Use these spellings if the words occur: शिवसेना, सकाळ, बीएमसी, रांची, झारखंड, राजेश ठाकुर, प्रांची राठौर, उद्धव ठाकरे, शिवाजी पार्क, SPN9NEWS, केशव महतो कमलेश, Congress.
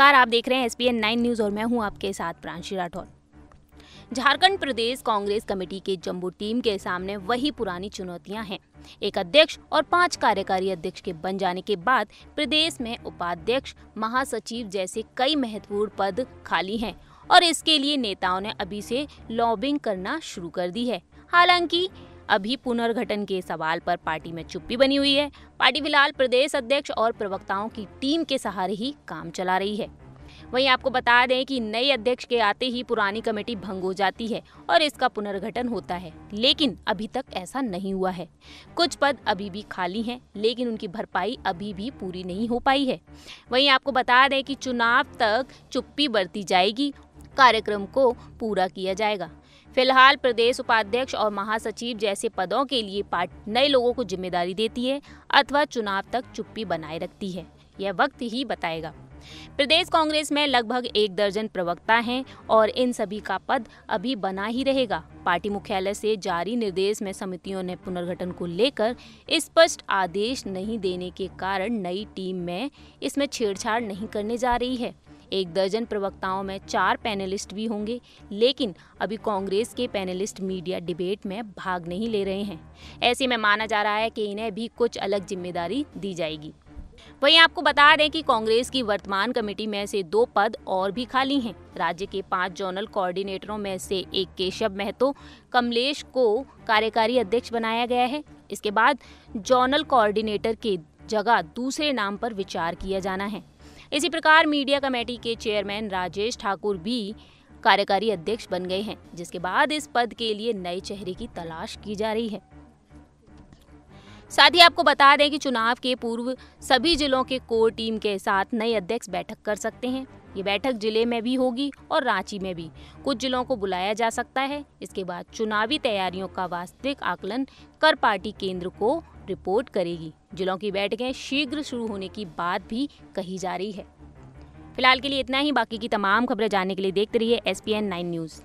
नमस्कार, आप देख रहे हैं SPN9 न्यूज़ और मैं हूं आपके साथ प्रांची राठौर। झारखंड प्रदेश कांग्रेस कमेटी के जंबो टीम के सामने वही पुरानी चुनौतियां हैं। एक अध्यक्ष और 5 कार्यकारी अध्यक्ष के बन जाने के बाद प्रदेश में उपाध्यक्ष, महासचिव जैसे कई महत्वपूर्ण पद खाली हैं और इसके लिए नेताओं ने अभी से लॉबिंग करना शुरू कर दी है। हालांकि अभी पुनर्गठन के सवाल पर पार्टी में चुप्पी बनी हुई है। पार्टी फिलहाल प्रदेश अध्यक्ष और प्रवक्ताओं की टीम के सहारे ही काम चला रही है। वहीं आपको बता दें कि नए अध्यक्ष के आते ही पुरानी कमेटी भंग हो जाती है और इसका पुनर्गठन होता है, लेकिन अभी तक ऐसा नहीं हुआ है। कुछ पद अभी भी खाली हैं, लेकिन उनकी भरपाई अभी भी पूरी नहीं हो पाई है। वहीं आपको बता दें कि चुनाव तक चुप्पी बरती जाएगी, कार्यक्रम को पूरा किया जाएगा। फिलहाल प्रदेश उपाध्यक्ष और महासचिव जैसे पदों के लिए पार्टी नए लोगों को जिम्मेदारी देती है अथवा चुनाव तक चुप्पी बनाए रखती है, यह वक्त ही बताएगा। प्रदेश कांग्रेस में लगभग 1 दर्जन प्रवक्ता हैं और इन सभी का पद अभी बना ही रहेगा। पार्टी मुख्यालय से जारी निर्देश में समितियों ने पुनर्गठन को लेकर स्पष्ट आदेश नहीं देने के कारण नई टीम में इसमें छेड़छाड़ नहीं करने जा रही है। 1 दर्जन प्रवक्ताओं में 4 पैनलिस्ट भी होंगे, लेकिन अभी कांग्रेस के पैनलिस्ट मीडिया डिबेट में भाग नहीं ले रहे हैं। ऐसे में माना जा रहा है कि इन्हें भी कुछ अलग जिम्मेदारी दी जाएगी। वहीं आपको बता दें कि कांग्रेस की वर्तमान कमेटी में से 2 पद और भी खाली हैं। राज्य के 5 जोनल कोऑर्डिनेटरों में से एक केशव महतो कमलेश को कार्यकारी अध्यक्ष बनाया गया है। इसके बाद जोनल कोऑर्डिनेटर के जगह दूसरे नाम पर विचार किया जाना है। इसी प्रकार मीडिया कमेटी के चेयरमैन राजेश ठाकुर भी कार्यकारी अध्यक्ष बन गए हैं, जिसके बाद इस पद के लिए नए चेहरे की तलाश की जा रही है। साथ ही आपको बता दें कि चुनाव के पूर्व सभी जिलों के कोर टीम के साथ नए अध्यक्ष बैठक कर सकते हैं। ये बैठक जिले में भी होगी और रांची में भी। कुछ जिलों को बुलाया जा सकता है। इसके बाद चुनावी तैयारियों का वास्तविक आकलन कर पार्टी केंद्र को रिपोर्ट करेगी। जिलों की बैठकें शीघ्र शुरू होने की बात भी कही जा रही है। फिलहाल के लिए इतना ही। बाकी की तमाम खबरें जानने के लिए देखते रहिए SPN9 न्यूज़।